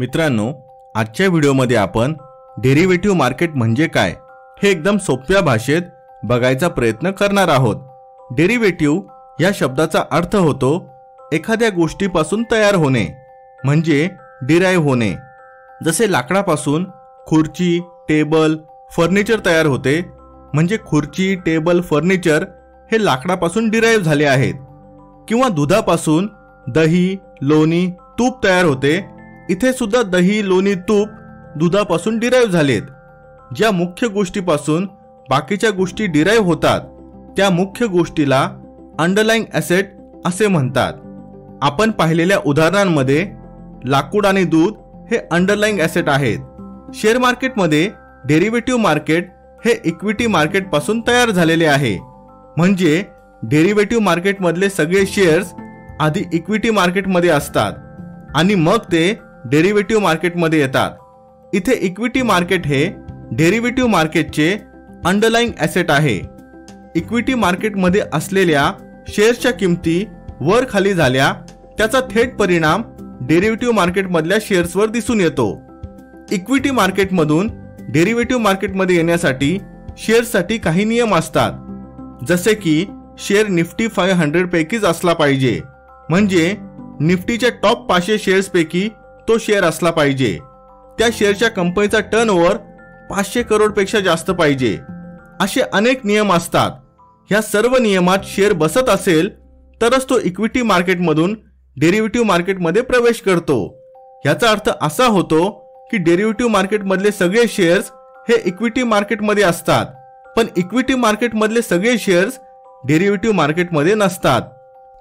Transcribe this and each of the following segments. मित्रांनो, आजच्या व्हिडिओमध्ये आपण डेरिव्हेटिव्ह मार्केट म्हणजे काय हे एकदम सोप्या भाषेत बघायचा प्रयत्न करणार आहोत। डेरिव्हेटिव्ह या शब्दाचा अर्थ होतो एखाद्या गोष्टीपासून तयार होणे म्हणजे डिराइव्ह होणे। जसे लाकडापासून खुर्ची, टेबल, फर्निचर तयार होते म्हणजे खुर्ची, टेबल, फर्निचर हे लाकडापासून डिराइव्ह झाले आहेत। किंवा दुधापासून दही, लोणी, तूप तयार होते। इथे सुद्धा दही, लोणी, तूप दुधापासून डिराइव्ह झालेत। ज्या मुख्य गोष्टीपासून बाकीच्या गोष्टी डिराइव्ह होतात त्या मुख्य गोष्टीला अंडरलाइंग ॲसेट असे म्हणतात। आपण पाहिलेल्या उदाहरणांमध्ये लाकूड आणि दूध हे अंडरलाइंग ॲसेट आहेत। शेअर मार्केटमध्ये डेरिव्हेटिव्ह मार्केट हे इक्विटी मार्केटपासून तयार झालेले आहे। म्हणजे डेरिव्हेटिव्ह मार्केटमधले सगळे शेअर्स आधी इक्विटी मार्केटमध्ये असतात आणि मग ते डेरिव्हेटिव्ह मार्केटमध्ये येतात। इथे इक्विटी मार्केट हे डेरिव्हेटिव्ह मार्केटचे अंडरलाइंग ॲसेट आहे। इक्विटी मार्केटमध्ये असलेल्या शेअर्सच्या किमती वर खाली झाल्या त्याचा थेट परिणाम डेरिव्हेटिव्ह मार्केटमधल्या शेअर्सवर दिसून येतो। इक्विटी मार्केटमधून डेरिव्हेटिव्ह मार्केटमध्ये येण्यासाठी शेअर्ससाठी काही नियम असतात। जसे की शेअर निफ्टी 500 पैकीच असला पाहिजे, म्हणजे निफ्टीच्या टॉप 500 शेअर्सपैकी तो शेअर असला पाहिजे। त्या शेअरच्या कंपनीचा टर्नओव्हर 500 करोडपेक्षा जास्त पाहिजे, असे अनेक नियम असतात। ह्या सर्व नियमात शेअर बसत असेल तरच तो इक्विटी मार्केटमधून डेरिव्हेटिव्ह मार्केटमध्ये प्रवेश करतो। ह्याचा अर्थ असा होतो की डेरिव्हेटिव्ह मार्केटमधले सगळे शेअर्स हे इक्विटी मार्केटमध्ये असतात, पण इक्विटी मार्केटमधले सगळे शेअर्स डेरिव्हेटिव्ह मार्केटमध्ये नसतात।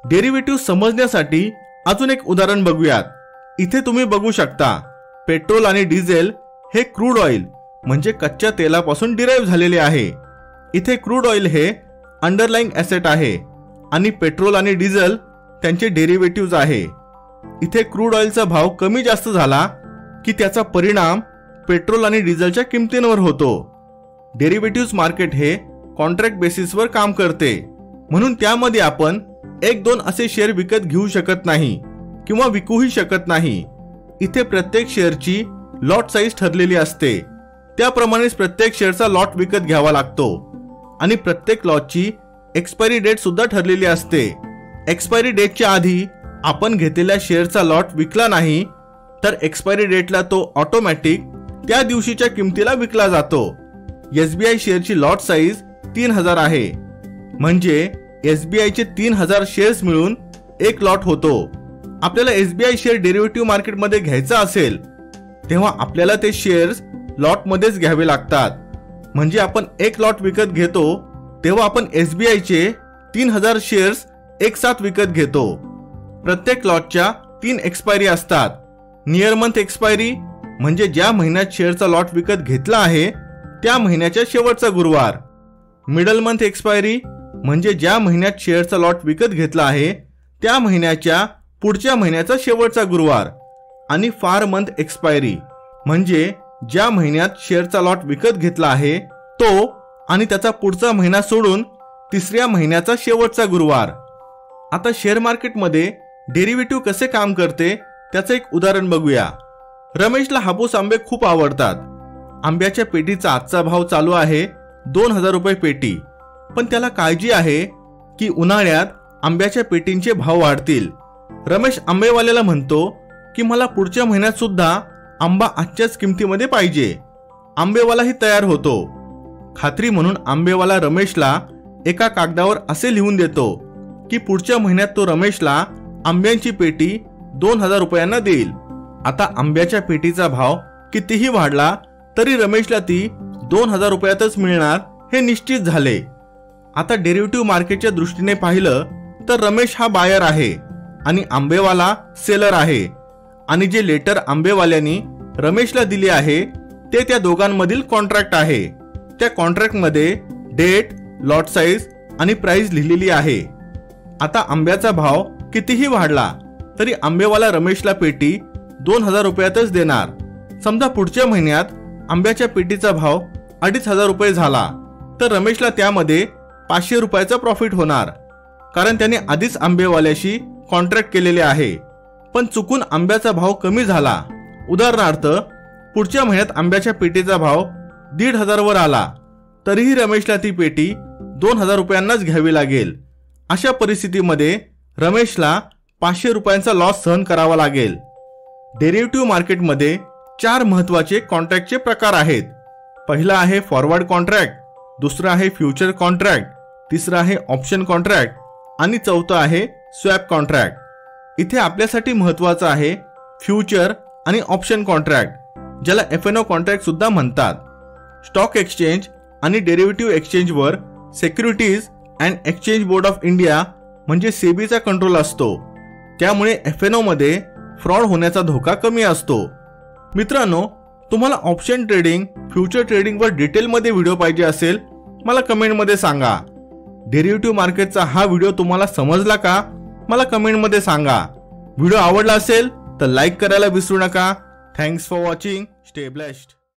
डेरिव्हेटिव्ह समजण्यासाठी अजून एक उदाहरण बघूयात। इथे तुम्ही बघू शकता पेट्रोल आणि डिझेल हे क्रूड ऑइल म्हणजे कच्च्या तेलापासून डिराइव्ह झालेले आहे। इथे क्रूड ऑइल हे अंडरलाइंग ॲसेट आहे आणि पेट्रोल आणि डिझेल त्यांचे डेरिव्हेटिव्ह्ज आहे। इथे क्रूड ऑइलचा भाव कमी जास्त झाला की त्याचा परिणाम पेट्रोल आणि डिझेलच्या किमतींवर होतो। डेरिव्हेटिव्ह्ज मार्केट हे कॉन्ट्रॅक्ट बेसिसवर काम करते, म्हणून त्यामध्ये आपण एक दोन असे शेअर विकत घेऊ शकत नाही किंवा विकूही शकत नाही। इथे प्रत्येक शेअरची लॉट साईज ठरलेली असते, त्याप्रमाणेच प्रत्येक शेअरचा लॉट विकत घ्यावा लागतो आणि प्रत्येक लॉटची एक्सपायरी डेट सुद्धा ठरलेली असते। एक्सपायरी डेटच्या आधी आपण घेतलेल्या शेअरचा लॉट विकला नाही तर एक्सपायरी डेटला तो ऑटोमॅटिक त्या दिवशीच्या किमतीला विकला जातो। SBI शेअरची लॉट साईज 3000 आहे, म्हणजे SBIचे 3000 शेअर्स मिळून एक लॉट होतो। आपल्याला SBI शेअर डेरिव्हेटिव्ह मार्केटमध्ये घ्यायचा असेल तेव्हा आपल्याला ते शेअर्स लॉटमध्येच घ्यावे लागतात। म्हणजे आपण एक लॉट विकत घेतो तेव्हा आपण SBIचे 3000 शेअर्स एक साथ विकत घेतो। प्रत्येक लॉटच्या 3 एक्सपायरी असतात। नियर मंथ एक्सपायरी म्हणजे ज्या महिन्यात शेअरचा लॉट विकत घेतला आहे त्या महिन्याच्या शेवटचा गुरुवार। मिडल मंथ एक्सपायरी म्हणजे ज्या महिन्यात शेअरचा लॉट विकत घेतला आहे त्या महिन्याच्या पुढच्या महिन्याचा शेवटचा गुरुवार। आणि फार मंथ एक्सपायरी म्हणजे ज्या महिन्यात शेअरचा लॉट विकत घेतला आहे तो आणि त्याचा पुढचा महिना सोडून तिसऱ्या महिन्याचा शेवटचा गुरुवार। आता शेअर मार्केटमध्ये डेरिव्हेटिव्ह कसे काम करते त्याचं एक उदाहरण बघूया। रमेशला हापूस आंबे खूप आवडतात। आंब्याच्या पेटीचा आजचा भाव चालू आहे 2000 रुपये पेटी, पण त्याला काळजी आहे की उन्हाळ्यात आंब्याच्या पेटींचे भाव वाढतील। रमेश आंबेवाल्याला म्हणतो की मला पुढच्या महिन्यात सुद्धा आंबा आजच्याच किमतीमध्ये पाहिजे। आंबेवालाही तयार होतो। खात्री म्हणून आंबेवाला रमेशला एका कागदावर असे लिहून देतो की पुढच्या महिन्यात तो रमेशला आंब्यांची पेटी 2000 रुपयांना देईल। आता आंब्याच्या पेटीचा भाव कितीही वाढला तरी रमेशला ती 2000 रुपयातच मिळणार हे निश्चित झाले। आता डेरिव्हेटिव्ह मार्केटच्या दृष्टीने पाहिलं तर रमेश हा बायर आहे आणि आंबेवाला सेलर आहे, आणि जे लेटर आंबेवाल्यानी रमेशला दिले आहे ते त्या दोघांमधील कॉन्ट्रॅक्ट आहे। त्या कॉन्ट्रॅक्टमध्ये डेट, लॉट साईज आणि प्राइस लिहिलेली आहे। आता आंब्याचा भाव कितीही वाढला तरी आंबेवाला रमेशला पेटी 2000 रुपयातच देणार। समजा पुढच्या महिन्यात आंब्याच्या पेटीचा भाव 2500 रुपये झाला तर रमेशला त्यामध्ये 500 रुपयाचा प्रॉफिट होणार, कारण त्याने आधीच आंबेवाल्याशी कॉन्ट्रॅक्ट केलेले आहे। पण चुकून आंब्याचा भाव कमी झाला उदाहरणार्थ पुढच्या महिन्यात आंब्याच्या पेटीचा भाव 1500 वर आला तरीही रमेशला ती पेटी 2000 रुपयांनाच घ्यावी लागेल। अशा परिस्थितीमध्ये रमेशला 500 रुपयांचा लॉस सहन करावा लागेल। डेरिव्हेटिव्ह मार्केटमध्ये चार महत्त्वाचे कॉन्ट्रॅक्टचे प्रकार आहेत। पहिला आहे फॉरवर्ड कॉन्ट्रॅक्ट, दुसरा आहे फ्युचर कॉन्ट्रॅक्ट, तिसरा आहे ऑप्शन कॉन्ट्रॅक्ट आणि चौथा आहे स्वॅप कॉन्ट्रॅक्ट। इथे आपल्यासाठी महत्त्वाचं आहे फ्युचर आणि ऑप्शन कॉन्ट्रॅक्ट, ज्याला FNO कॉन्ट्रॅक्ट सुद्धा म्हणतात। स्टॉक एक्सचेंज आणि डेरिव्हेटिव्ह एक्सचेंजवर securities and exchange board of India म्हणजे सेबीचा कंट्रोल असतो, त्यामुळे FNO मध्ये फ्रॉड होण्याचा धोका कमी असतो। मित्रांनो, तुम्हाला ऑप्शन ट्रेडिंग, फ्युचर ट्रेडिंगवर डिटेलमध्ये व्हिडिओ पाहिजे असेल मला कमेंटमध्ये सांगा। डेरिव्हेटिव्ह मार्केटचा हा व्हिडिओ तुम्हाला समजला का मला कमेंटमध्ये सांगा। व्हिडिओ आवडला असेल तर लाईक करायला विसरू नका। Thanks for watching, stay blessed.